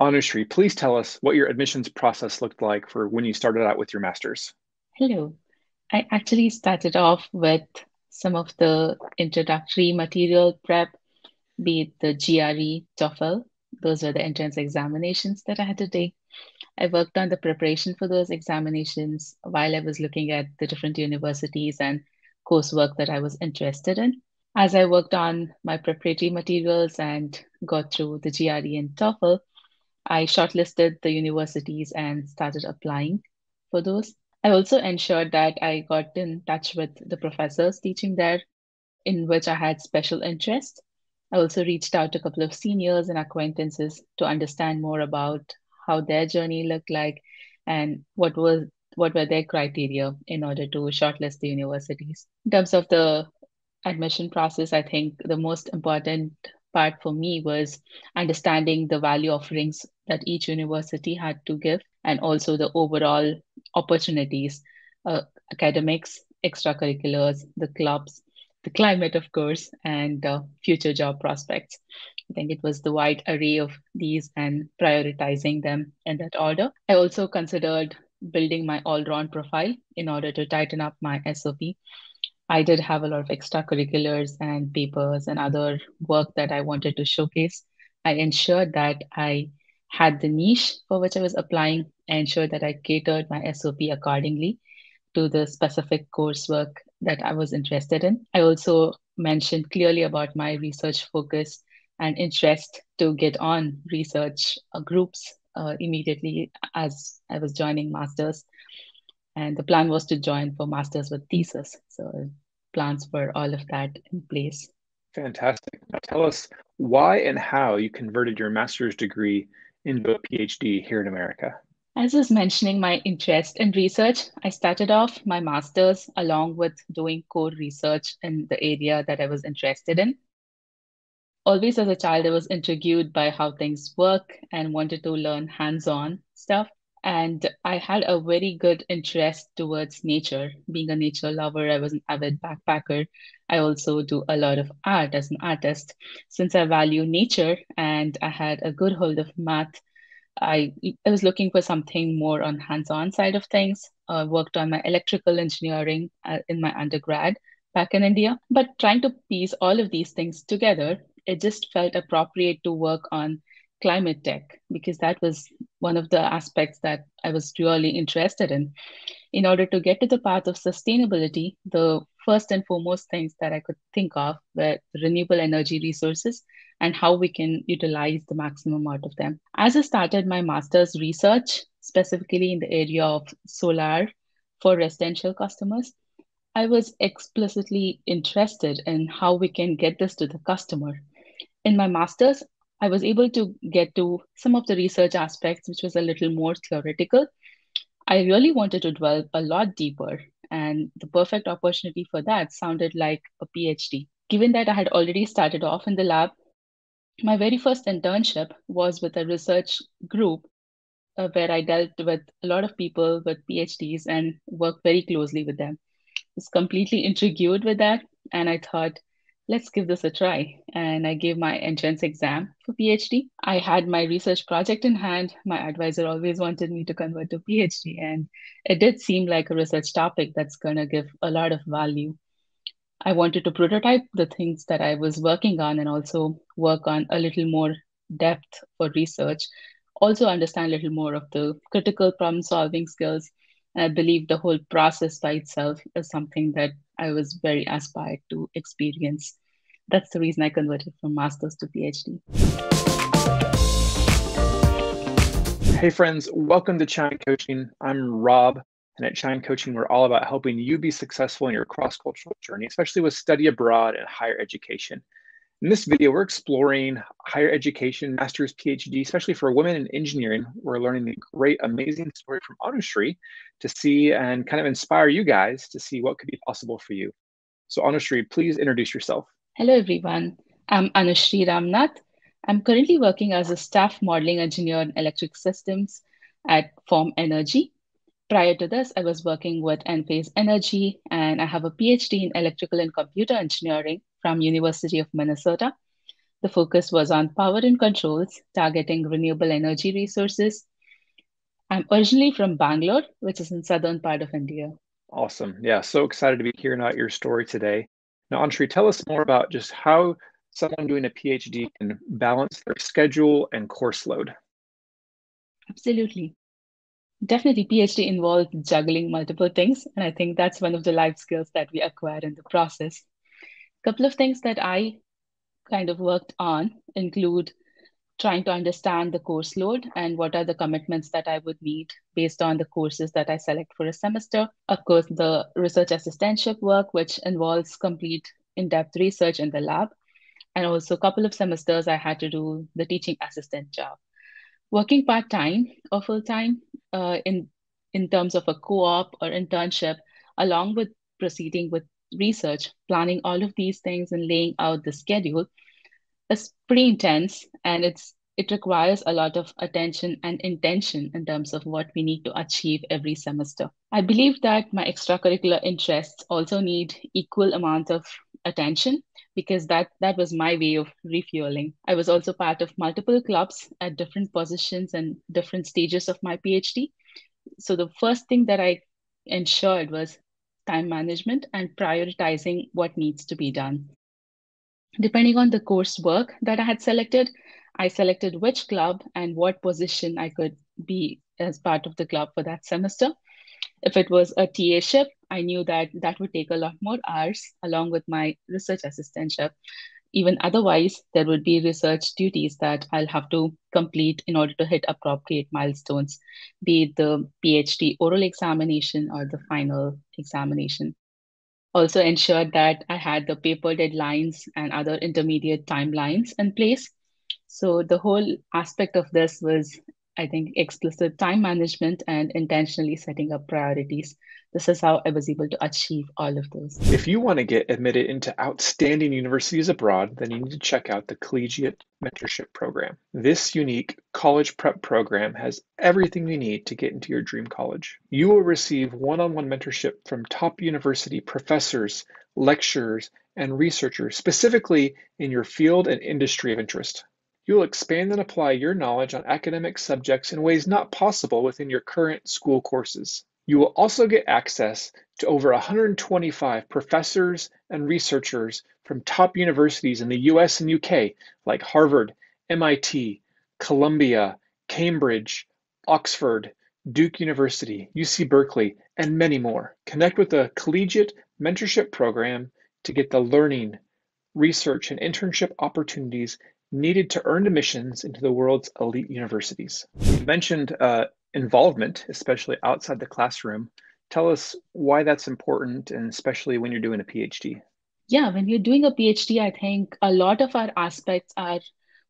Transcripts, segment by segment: Anushree, please tell us what your admissions process looked like for when you started out with your master's. Hello. I actually started off with some of the introductory material prep, be it the GRE, TOEFL. Those were the entrance examinations that I had to take. I worked on the preparation for those examinations while I was looking at the different universities and coursework that I was interested in. As I worked on my preparatory materials and got through the GRE and TOEFL, I shortlisted the universities and started applying for those. I also ensured that I got in touch with the professors teaching there in which I had special interest. I also reached out to a couple of seniors and acquaintances to understand more about how their journey looked like and what were their criteria in order to shortlist the universities. In terms of the admission process, I think the most important part for me was understanding the value offerings that each university had to give and also the overall opportunities, academics, extracurriculars, the clubs, the climate, of course, and future job prospects. I think it was the wide array of these and prioritizing them in that order. I also considered building my all-round profile in order to tighten up my SOP. I did have a lot of extracurriculars and papers and other work that I wanted to showcase. I ensured that I had the niche for which I was applying and ensured that I catered my SOP accordingly to the specific coursework that I was interested in. I also mentioned clearly about my research focus and interest to get on research groups immediately as I was joining master's. And the plan was to join for master's with thesis. So plans for all of that in place. Fantastic. Now tell us why and how you converted your master's degree into a PhD here in America. As I was mentioning my interest in research, I started off my master's along with doing core research in the area that I was interested in. Always as a child, I was intrigued by how things work and wanted to learn hands-on stuff. And I had a very good interest towards nature. Being a nature lover, I was an avid backpacker. I also do a lot of art as an artist. Since I value nature and I had a good hold of math, I was looking for something more on hands-on side of things. I worked on my electrical engineering in my undergrad back in India. But trying to piece all of these things together, it just felt appropriate to work on climate tech because that was one of the aspects that I was really interested in. In order to get to the path of sustainability, the first and foremost things that I could think of were renewable energy resources and how we can utilize the maximum out of them. As I started my master's research, specifically in the area of solar for residential customers, I was explicitly interested in how we can get this to the customer. In my master's, I was able to get to some of the research aspects, which was a little more theoretical. I really wanted to delve a lot deeper, and the perfect opportunity for that sounded like a PhD. Given that I had already started off in the lab, my very first internship was with a research group where I dealt with a lot of people with PhDs and worked very closely with them. I was completely intrigued with that, and I thought, let's give this a try. And I gave my entrance exam for PhD. I had my research project in hand. My advisor always wanted me to convert to PhD. And it did seem like a research topic that's gonna give a lot of value. I wanted to prototype the things that I was working on and also work on a little more depth for research. Also understand a little more of the critical problem solving skills. And I believe the whole process by itself is something that I was very aspired to experience. That's the reason I converted from master's to PhD. Hey friends, welcome to Chai and Coaching. I'm Rob, and at Chai and Coaching, we're all about helping you be successful in your cross-cultural journey, especially with study abroad and higher education. In this video, we're exploring higher education, master's, PhD, especially for women in engineering. We're learning the great, amazing story from Anushree to see and kind of inspire you guys to see what could be possible for you. So Anushree, please introduce yourself. Hello, everyone. I'm Anushree Ramnath. I'm currently working as a staff modeling engineer in electric systems at Form Energy. Prior to this, I was working with Enphase Energy, and I have a PhD in electrical and computer engineering from University of Minnesota. The focus was on power and controls, targeting renewable energy resources. I'm originally from Bangalore, which is in southern part of India. Awesome. Yeah, so excited to be hearing out your story today. Now, Anushree, tell us more about just how someone doing a PhD can balance their schedule and course load. Absolutely. Definitely, PhD involves juggling multiple things, and I think that's one of the life skills that we acquire in the process. A couple of things that I kind of worked on include trying to understand the course load and what are the commitments that I would need based on the courses that I select for a semester. Of course, the research assistantship work, which involves complete in-depth research in the lab. And also a couple of semesters, I had to do the teaching assistant job. Working part-time or full-time in terms of a co-op or internship, along with proceeding with research, planning all of these things and laying out the schedule, is pretty intense, and it requires a lot of attention and intention in terms of what we need to achieve every semester. I believe that my extracurricular interests also need equal amount of attention, because that was my way of refueling. I was also part of multiple clubs at different positions and different stages of my PhD. So the first thing that I ensured was time management and prioritizing what needs to be done. Depending on the coursework that I had selected, I selected which club and what position I could be as part of the club for that semester. If it was a TA-ship, I knew that that would take a lot more hours along with my research assistantship. Even otherwise, there would be research duties that I'll have to complete in order to hit appropriate milestones, be it the PhD oral examination or the final examination. Also ensured that I had the paper deadlines and other intermediate timelines in place. So the whole aspect of this was, I think, explicit time management and intentionally setting up priorities. This is how I was able to achieve all of those. If you want to get admitted into outstanding universities abroad, then you need to check out the Collegiate Mentorship Program. This unique college prep program has everything you need to get into your dream college. You will receive one-on-one mentorship from top university professors, lecturers, and researchers, specifically in your field and industry of interest. You will expand and apply your knowledge on academic subjects in ways not possible within your current school courses. You will also get access to over 125 professors and researchers from top universities in the US and UK, like Harvard, MIT, Columbia, Cambridge, Oxford, Duke University, UC Berkeley, and many more. Connect with the Collegiate Mentorship Program to get the learning, research, and internship opportunities needed to earn admissions into the world's elite universities. You mentioned involvement, especially outside the classroom. Tell us why that's important, and especially when you're doing a PhD. Yeah, when you're doing a PhD, I think a lot of our aspects are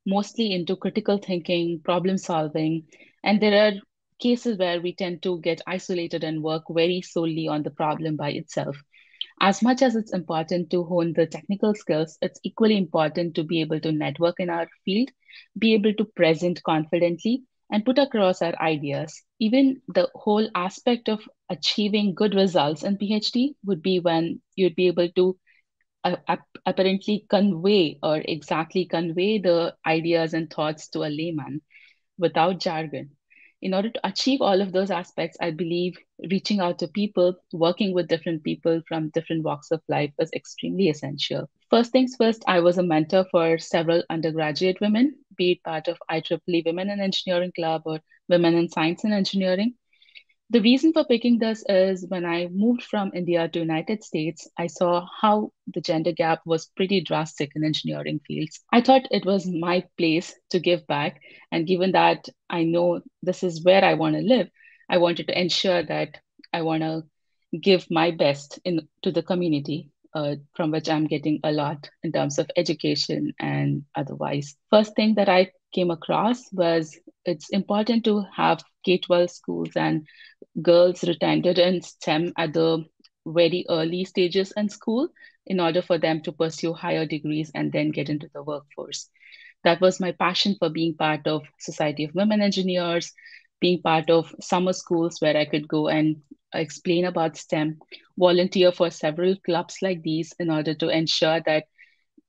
mostly into critical thinking, problem solving, and there are cases where we tend to get isolated and work very solely on the problem by itself. As much as it's important to hone the technical skills, it's equally important to be able to network in our field, be able to present confidently, and put across our ideas. Even the whole aspect of achieving good results in PhD would be when you'd be able to apparently convey or exactly convey the ideas and thoughts to a layman without jargon. In order to achieve all of those aspects, I believe reaching out to people, working with different people from different walks of life was extremely essential. First things first, I was a mentor for several undergraduate women, be it part of IEEE Women in Engineering Club or Women in Science and Engineering. The reason for picking this is when I moved from India to United States, I saw how the gender gap was pretty drastic in engineering fields. I thought it was my place to give back. And given that I know this is where I want to live, I wanted to ensure that I want to give my best to the community from which I'm getting a lot in terms of education and otherwise. First thing that I came across was it's important to have K-12 schools and girls retented in STEM at the very early stages in school in order for them to pursue higher degrees and then get into the workforce. That was my passion for being part of Society of Women Engineers, being part of summer schools where I could go and explain about STEM, volunteer for several clubs like these in order to ensure that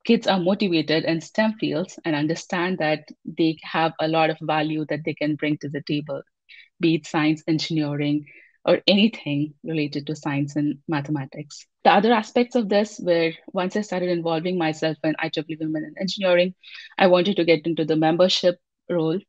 kids are motivated in STEM fields and understand that they have a lot of value that they can bring to the table, be it science, engineering, or anything related to science and mathematics. The other aspects of this were, once I started involving myself in IEEE Women in Engineering, I wanted to get into the membership role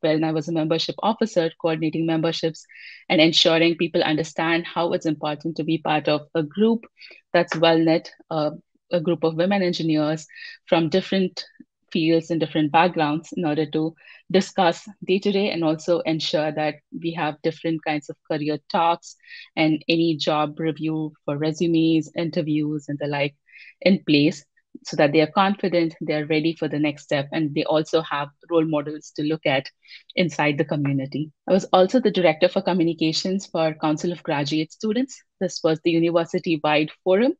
when I was a membership officer, coordinating memberships and ensuring people understand how it's important to be part of a group that's well-knit, a group of women engineers from different fields and different backgrounds in order to discuss day-to-day and also ensure that we have different kinds of career talks and any job review for resumes, interviews, and the like in place so that they are confident, they are ready for the next step, and they also have role models to look at inside the community. I was also the Director for Communications for Council of Graduate Students. This was the university-wide forum.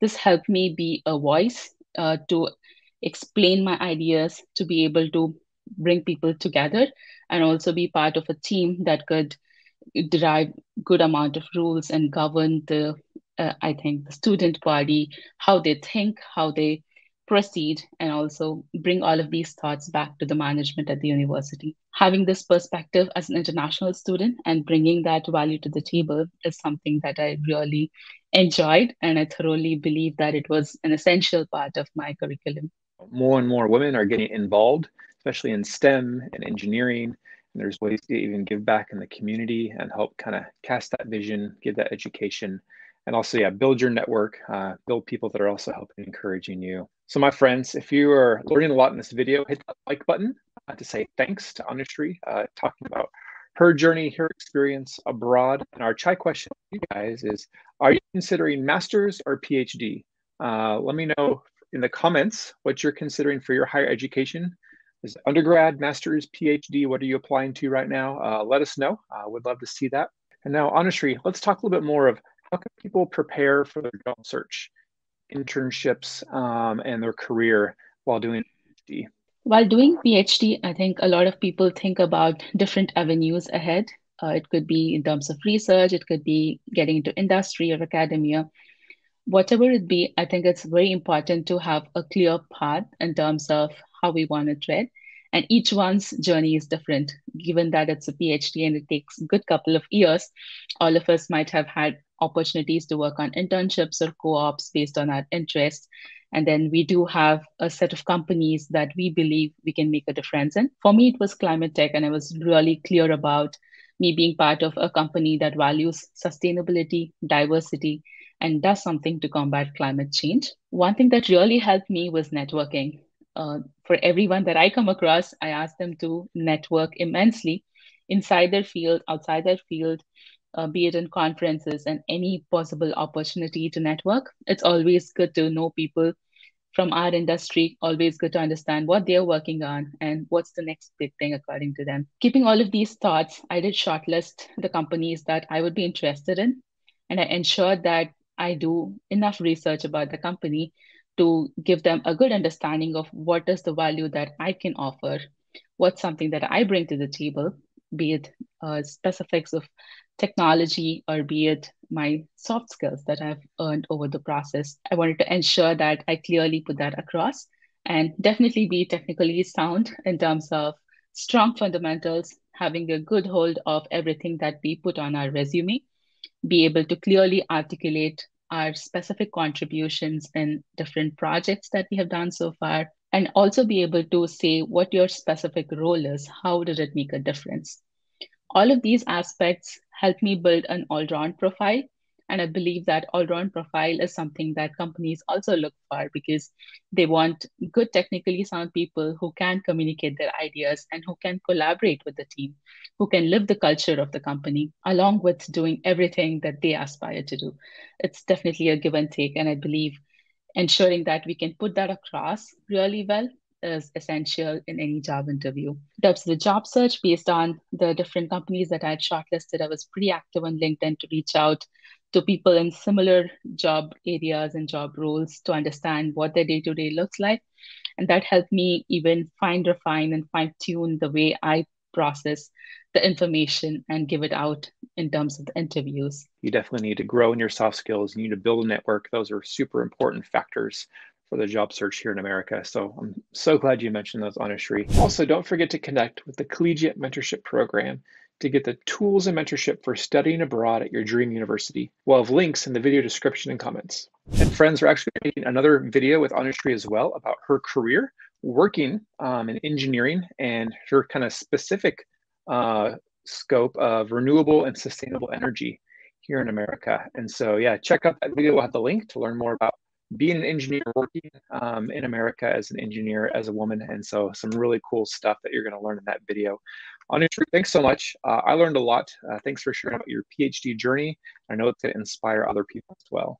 This helped me be a voice to explain my ideas, to be able to bring people together and also be part of a team that could derive good amount of rules and govern the, the student body, how they think, how they proceed, and also bring all of these thoughts back to the management at the university. Having this perspective as an international student and bringing that value to the table is something that I really enjoyed, and I thoroughly believe that it was an essential part of my curriculum. More and more women are getting involved, especially in STEM and engineering. And there's ways to even give back in the community and help kind of cast that vision, give that education, and also, yeah, build your network, build people that are also helping, encouraging you. So my friends, if you are learning a lot in this video, hit that like button to say thanks to Anushree, talking about her journey, her experience abroad. And our Chai question to you guys is, are you considering master's or PhD? Let me know in the comments what you're considering for your higher education. Is it undergrad, master's, PhD? What are you applying to right now? Let us know. We'd love to see that. And now, Anushree, let's talk a little bit more of how can people prepare for their job search, internships, and their career while doing PhD? While doing PhD, I think a lot of people think about different avenues ahead. It could be in terms of research, it could be getting into industry or academia. Whatever it be, I think it's very important to have a clear path in terms of how we want to tread. And each one's journey is different. Given that it's a PhD and it takes a good couple of years, all of us might have had opportunities to work on internships or co-ops based on our interests. And then we do have a set of companies that we believe we can make a difference in. For me, it was climate tech, and I was really clear about me being part of a company that values sustainability, diversity, and does something to combat climate change. One thing that really helped me was networking. For everyone that I come across, I ask them to network immensely inside their field, outside their field, be it in conferences and any possible opportunity to network. It's always good to know people from our industry, always good to understand what they're working on and what's the next big thing according to them. Keeping all of these thoughts, I did shortlist the companies that I would be interested in, and I ensured that I do enough research about the company to give them a good understanding of what is the value that I can offer, what's something that I bring to the table, be it specifics of technology or be it my soft skills that I've earned over the process. I wanted to ensure that I clearly put that across and definitely be technically sound in terms of strong fundamentals, having a good hold of everything that we put on our resume, be able to clearly articulate our specific contributions in different projects that we have done so far, and also be able to say what your specific role is, how did it make a difference. All of these aspects help me build an all-round profile. And I believe that all-round profile is something that companies also look for because they want good technically sound people who can communicate their ideas and who can collaborate with the team, who can live the culture of the company along with doing everything that they aspire to do. It's definitely a give and take. And I believe ensuring that we can put that across really well is essential in any job interview. In terms of the job search, based on the different companies that I had shortlisted, I was pretty active on LinkedIn to reach out to people in similar job areas and job roles to understand what their day-to-day looks like. And that helped me even find, refine, and fine-tune the way I process the information and give it out in terms of the interviews. You definitely need to grow in your soft skills. You need to build a network. Those are super important factors for the job search here in America. So I'm so glad you mentioned those, Anushree. Also, don't forget to connect with the Collegiate Mentorship Program to get the tools and mentorship for studying abroad at your dream university. We'll have links in the video description and comments. And friends, we're actually making another video with Anushree as well about her career working in engineering and her kind of specific scope of renewable and sustainable energy here in America. And so, yeah, check out that video. We'll have the link to learn more about being an engineer, working in America as an engineer, as a woman. And so some really cool stuff that you're going to learn in that video. Anushree, thanks so much. I learned a lot. Thanks for sharing about your PhD journey. I know it's going to inspire other people as well.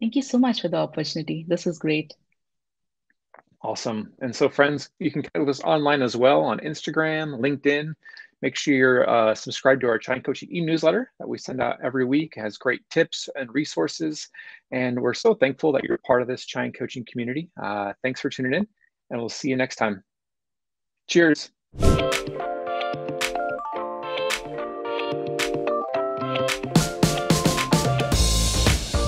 Thank you so much for the opportunity. This is great. Awesome. And so friends, you can connect with us online as well on Instagram, LinkedIn. Make sure you're subscribed to our Chai and Coaching e-newsletter that we send out every week. It has great tips and resources. And we're so thankful that you're part of this Chai and Coaching community. Thanks for tuning in, and we'll see you next time. Cheers.